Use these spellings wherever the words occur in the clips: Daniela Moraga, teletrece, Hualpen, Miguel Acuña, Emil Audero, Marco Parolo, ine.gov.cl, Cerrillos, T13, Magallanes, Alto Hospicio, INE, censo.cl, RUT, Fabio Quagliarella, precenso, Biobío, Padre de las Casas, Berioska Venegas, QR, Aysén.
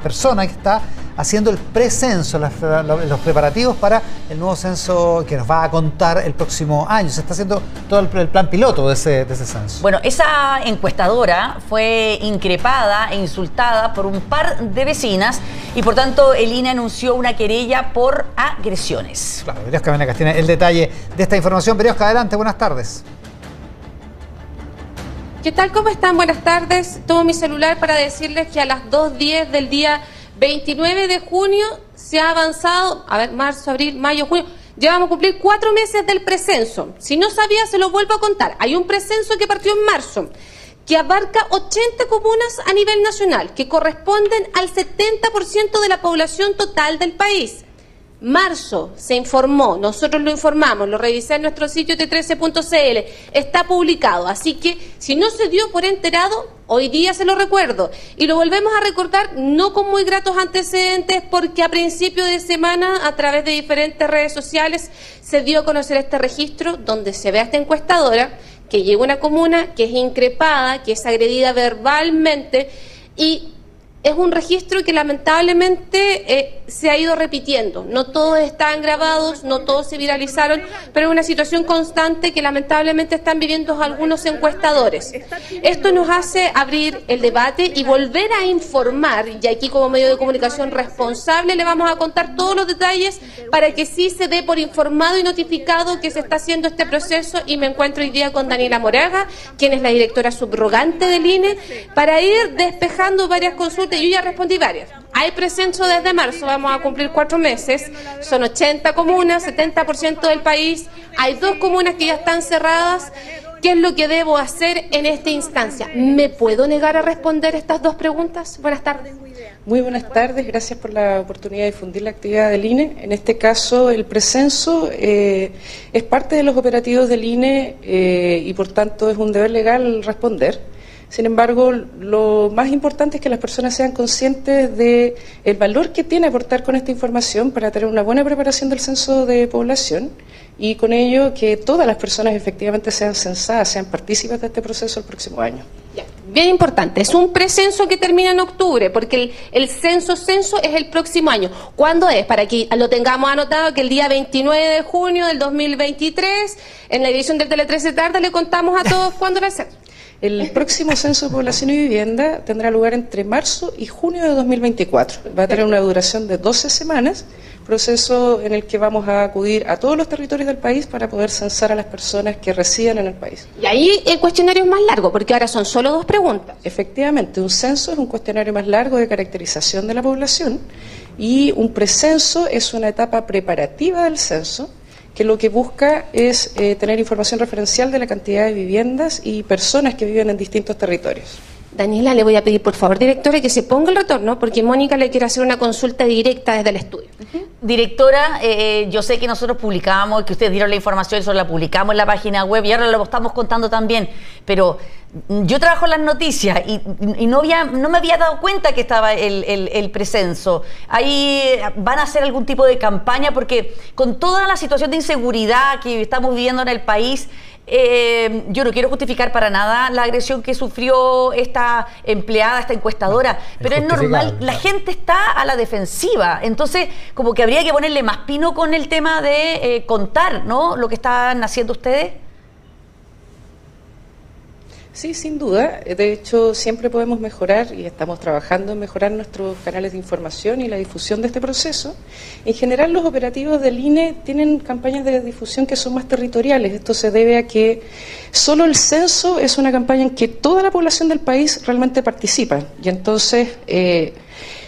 persona que está haciendo el precenso, los preparativos para el nuevo censo que nos va a contar el próximo año. Se está haciendo todo el plan piloto de ese censo. Bueno, esa encuestadora fue increpada e insultada por un par de vecinas y por tanto el INE anunció una querella por agresiones. Claro, Berioska Venegas tiene el detalle de esta información. Berioska, adelante, buenas tardes. ¿Qué tal? ¿Cómo están? Buenas tardes. Tomo mi celular para decirles que a las 2:10 del día 29 de junio se ha avanzado, a ver, marzo, abril, mayo, junio, ya vamos a cumplir 4 meses del precenso. Si no sabía, se lo vuelvo a contar. Hay un precenso que partió en marzo, que abarca 80 comunas a nivel nacional, que corresponden al 70% de la población total del país. Marzo se informó, nosotros lo informamos, lo revisé en nuestro sitio T13.cl, está publicado, así que si no se dio por enterado, hoy día se lo recuerdo y lo volvemos a recordar no con muy gratos antecedentes porque a principio de semana a través de diferentes redes sociales se dio a conocer este registro donde se ve a esta encuestadora que llega a una comuna, que es increpada, que es agredida verbalmente y es un registro que lamentablemente se ha ido repitiendo. No todos están grabados, no todos se viralizaron, pero es una situación constante que lamentablemente están viviendo algunos encuestadores. Esto nos hace abrir el debate y volver a informar, y aquí como medio de comunicación responsable le vamos a contar todos los detalles para que sí se dé por informado y notificado que se está haciendo este proceso, y me encuentro hoy día con Daniela Moraga, quien es la directora subrogante del INE, para ir despejando varias consultas. Yo ya respondí varias. Hay presenso desde marzo, vamos a cumplir 4 meses. Son 80 comunas, 70% del país. Hay 2 comunas que ya están cerradas. ¿Qué es lo que debo hacer en esta instancia? ¿Me puedo negar a responder estas 2 preguntas? Buenas tardes. Muy buenas tardes, gracias por la oportunidad de difundir la actividad del INE. En este caso, el precenso es parte de los operativos del INE y por tanto es un deber legal responder. Sin embargo, lo más importante es que las personas sean conscientes del valor que tiene aportar con esta información para tener una buena preparación del censo de población y con ello que todas las personas efectivamente sean censadas, sean partícipes de este proceso el próximo año. Bien importante, es un precenso que termina en octubre, porque el censo es el próximo año. ¿Cuándo es? Para que lo tengamos anotado, que el día 29 de junio del 2023, en la edición del Tele 13 Tarde, le contamos a todos cuándo era el censo. El próximo censo de población y vivienda tendrá lugar entre marzo y junio de 2024. Va a tener una duración de 12 semanas, proceso en el que vamos a acudir a todos los territorios del país para poder censar a las personas que residen en el país. Y ahí el cuestionario es más largo, porque ahora son solo 2 preguntas. Efectivamente, un censo es un cuestionario más largo de caracterización de la población y un precenso es una etapa preparativa del censo, que lo que busca es tener información referencial de la cantidad de viviendas y personas que viven en distintos territorios. Daniela, le voy a pedir por favor, directora, que se ponga el retorno, porque Mónica le quiere hacer una consulta directa desde el estudio. Directora, yo sé que nosotros publicamos, que ustedes dieron la información, eso la publicamos en la página web y ahora lo estamos contando también, pero yo trabajo en las noticias y no me había dado cuenta que estaba el precenso. ¿Ahí van a hacer algún tipo de campaña? Porque con toda la situación de inseguridad que estamos viviendo en el país, yo no quiero justificar para nada la agresión que sufrió esta empleada, esta encuestadora, pero es normal, la gente está a la defensiva, entonces como que habría que ponerle más pino con el tema de contar, ¿no?, lo que están haciendo ustedes. Sí, sin duda. De hecho, siempre podemos mejorar y estamos trabajando en mejorar nuestros canales de información y la difusión de este proceso. En general, los operativos del INE tienen campañas de difusión que son más territoriales. Esto se debe a que solo el censo es una campaña en que toda la población del país realmente participa. Y entonces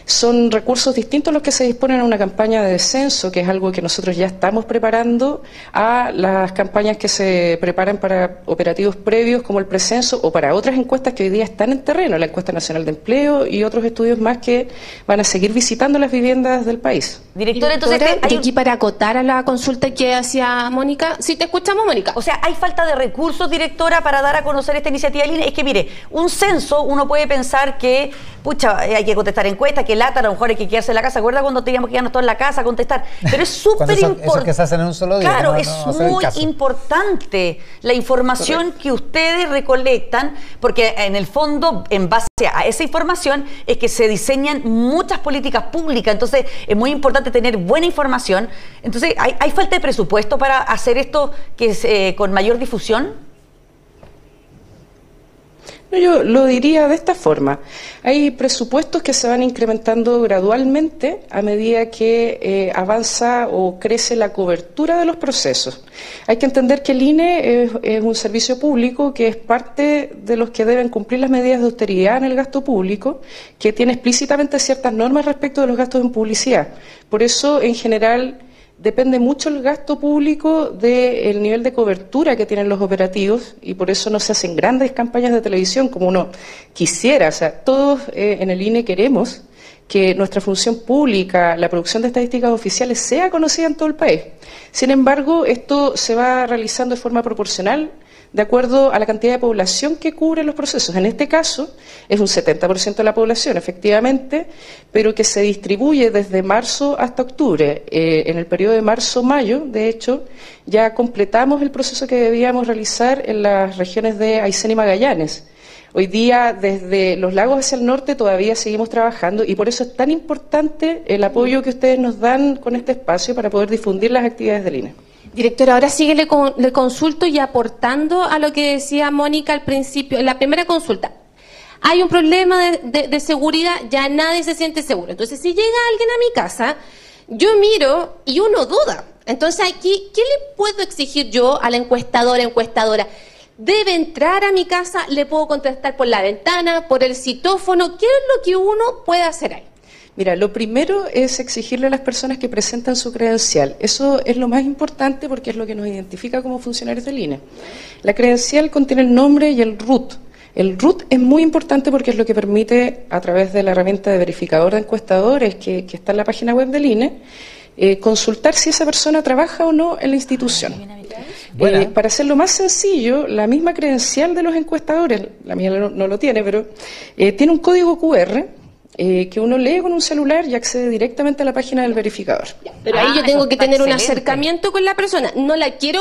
son recursos distintos los que se disponen a una campaña de censo, que es algo que nosotros ya estamos preparando, a las campañas que se preparan para operativos previos como el precenso o para otras encuestas que hoy día están en terreno, la encuesta nacional de empleo y otros estudios más que van a seguir visitando las viviendas del país. Directora, entonces aquí para acotar a la consulta que hacía Mónica, sí, te escuchamos, Mónica. O sea, ¿hay falta de recursos, directora, para dar a conocer esta iniciativa del INE? Es que mire, un censo uno puede pensar que, pucha, hay que contestar encuestas, que que lata, a lo mejor hay que quedarse en la casa. ¿Acuerdas cuando teníamos que quedarnos todos en la casa a contestar? Pero es súper importante. Que se hacen en un solo día. Claro, no, es muy importante la información que ustedes recolectan, porque en el fondo, en base a esa información, es que se diseñan muchas políticas públicas. Entonces, es muy importante tener buena información. Entonces, ¿hay falta de presupuesto para hacer esto que es, con mayor difusión? Yo lo diría de esta forma. Hay presupuestos que se van incrementando gradualmente a medida que avanza o crece la cobertura de los procesos. Hay que entender que el INE es un servicio público que es parte de los que deben cumplir las medidas de austeridad en el gasto público, que tiene explícitamente ciertas normas respecto de los gastos en publicidad. Por eso, en general, depende mucho el gasto público del nivel de cobertura que tienen los operativos, y por eso no se hacen grandes campañas de televisión como uno quisiera. O sea, todos en el INE queremos que nuestra función pública, la producción de estadísticas oficiales, sea conocida en todo el país. Sin embargo, esto se va realizando de forma proporcional de acuerdo a la cantidad de población que cubre los procesos. En este caso, es un 70% de la población, efectivamente, pero que se distribuye desde marzo hasta octubre. En el periodo de marzo-mayo, de hecho, ya completamos el proceso que debíamos realizar en las regiones de Aysén y Magallanes. Hoy día, desde los lagos hacia el norte, todavía seguimos trabajando, y por eso es tan importante el apoyo que ustedes nos dan con este espacio para poder difundir las actividades del INE. Directora, ahora sí le consulto, y aportando a lo que decía Mónica al principio, en la primera consulta. Hay un problema de seguridad, ya nadie se siente seguro. Entonces, si llega alguien a mi casa, yo miro y uno duda. Entonces, aquí, ¿qué le puedo exigir yo a la encuestadora, encuestadora? ¿Debe entrar a mi casa? ¿Le puedo contestar por la ventana, por el citófono? ¿Qué es lo que uno puede hacer ahí? Mira, lo primero es exigirle a las personas que presentan su credencial. Eso es lo más importante porque es lo que nos identifica como funcionarios del INE. La credencial contiene el nombre y el RUT. El RUT es muy importante porque es lo que permite, a través de la herramienta de verificador de encuestadores que está en la página web del INE, consultar si esa persona trabaja o no en la institución. Para hacerlo más sencillo, la misma credencial de los encuestadores, la mía no lo tiene, pero tiene un código QR... que uno lee con un celular y accede directamente a la página del verificador. Pero ahí yo tengo que tener un acercamiento con la persona. No la quiero,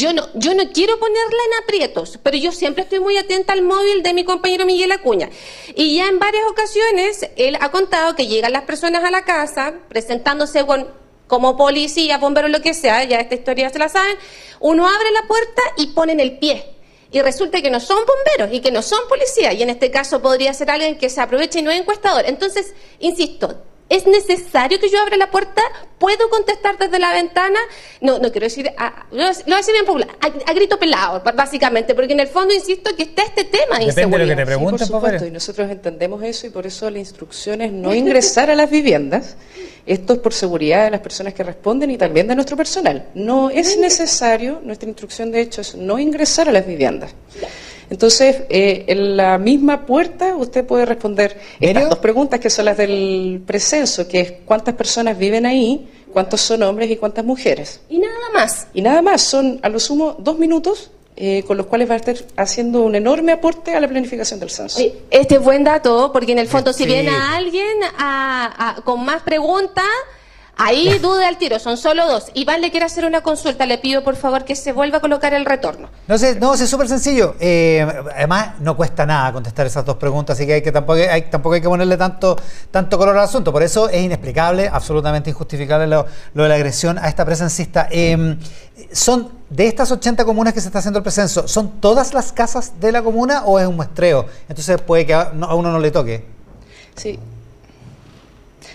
yo no quiero ponerla en aprietos, pero yo siempre estoy muy atenta al móvil de mi compañero Miguel Acuña. Y ya en varias ocasiones él ha contado que llegan las personas a la casa presentándose como policía, bomberos, lo que sea, ya esta historia se la saben. Uno abre la puerta y ponen el pie. Y resulta que no son bomberos y que no son policías. Y en este caso podría ser alguien que se aproveche y no es encuestador. Entonces, insisto, ¿es necesario que yo abra la puerta? ¿Puedo contestar desde la ventana? No quiero decir... lo voy a decir bien popular. A grito pelado, básicamente. Porque en el fondo, insisto, que está este tema de inseguridad. Depende de lo que te pregunten, por supuesto. Y nosotros entendemos eso, y por eso la instrucción es no ingresar a las viviendas. Esto es por seguridad de las personas que responden y también de nuestro personal. No es necesario, nuestra instrucción de hecho es no ingresar a las viviendas. Entonces, en la misma puerta usted puede responder estas dos preguntas que son las del precenso, que es cuántas personas viven ahí, cuántos son hombres y cuántas mujeres. Y nada más. Y nada más, son a lo sumo 2 minutos. Con los cuales va a estar haciendo un enorme aporte a la planificación del censo. Este es buen dato, porque en el fondo si viene a alguien con más preguntas, ahí duda al tiro, son solo 2. Iván le quiere hacer una consulta, le pido por favor que se vuelva a colocar el retorno. No, es súper sencillo. Además, no cuesta nada contestar esas dos preguntas, así que, tampoco hay que ponerle tanto color al asunto. Por eso es inexplicable, absolutamente injustificable lo de la agresión a esta presencista. De estas 80 comunas que se está haciendo el precenso, ¿son todas las casas de la comuna o es un muestreo? Entonces puede que a uno no le toque. Sí.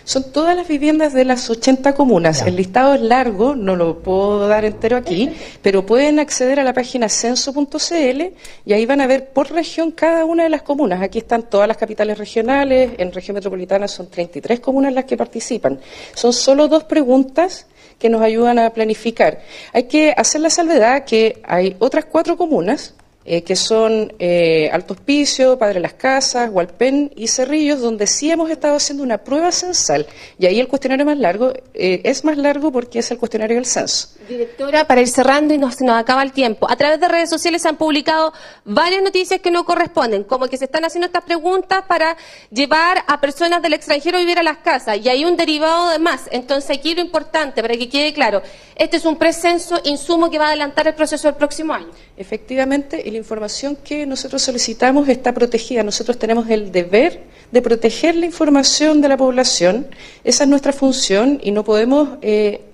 Son todas las viviendas de las 80 comunas. El listado es largo, no lo puedo dar entero aquí, pero pueden acceder a la página censo.cl y ahí van a ver por región cada una de las comunas. Aquí están todas las capitales regionales, en región metropolitana son 33 comunas las que participan. Son solo 2 preguntas que nos ayudan a planificar. Hay que hacer la salvedad que hay otras 4 comunas que son Alto Hospicio, Padre de las Casas, Hualpen y Cerrillos, donde sí hemos estado haciendo una prueba censal. Y ahí el cuestionario más largo, es más largo porque es el cuestionario del censo. Directora, para ir cerrando y se nos acaba el tiempo. A través de redes sociales se han publicado varias noticias que no corresponden, como que se están haciendo estas preguntas para llevar a personas del extranjero a vivir a las casas, y hay un derivado de más. Entonces aquí lo importante, para que quede claro, este es un precenso insumo que va a adelantar el proceso del próximo año. Efectivamente, y la información que nosotros solicitamos está protegida. Nosotros tenemos el deber de proteger la información de la población. Esa es nuestra función y no podemos,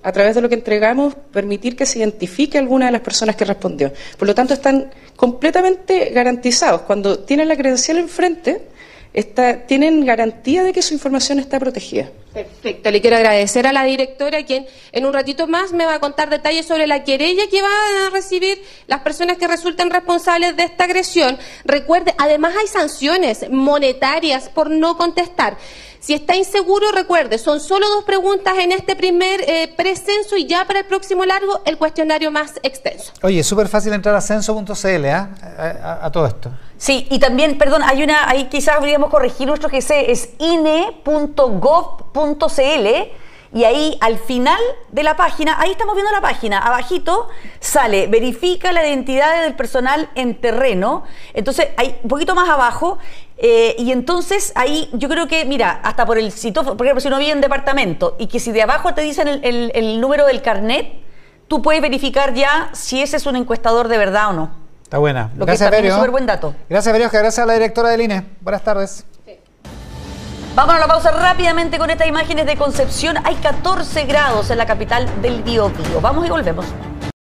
a través de lo que entregamos, permitir que se identifique alguna de las personas que respondió. Por lo tanto, están completamente garantizados. Cuando tienen la credencial enfrente, tienen garantía de que su información está protegida. Perfecto, le quiero agradecer a la directora, quien en un ratito más me va a contar detalles sobre la querella que van a recibir las personas que resulten responsables de esta agresión. Recuerde, además hay sanciones monetarias por no contestar. Si está inseguro, recuerde, son solo dos preguntas en este primer precenso, y ya para el próximo largo, el cuestionario más extenso. Oye, es súper fácil entrar a censo.cl, ¿eh? A todo esto. Sí, y también, perdón, hay una, ahí quizás deberíamos corregir nuestro GC, es ine.gov.cl, y ahí al final de la página, ahí estamos viendo la página, abajito sale, verifica la identidad del personal en terreno. Entonces, ahí, un poquito más abajo, y entonces ahí yo creo que, mira, hasta por el sitio, por ejemplo, si uno vive en departamento, y que si de abajo te dicen el número del carnet, tú puedes verificar ya si ese es un encuestador de verdad o no. Está buena. Lo gracias, que es un súper buen dato. Gracias, Verio. Gracias a la directora del INE. Buenas tardes. Sí. Vámonos a la pausa rápidamente con estas imágenes de Concepción. Hay 14 grados en la capital del Biobío. Vamos y volvemos.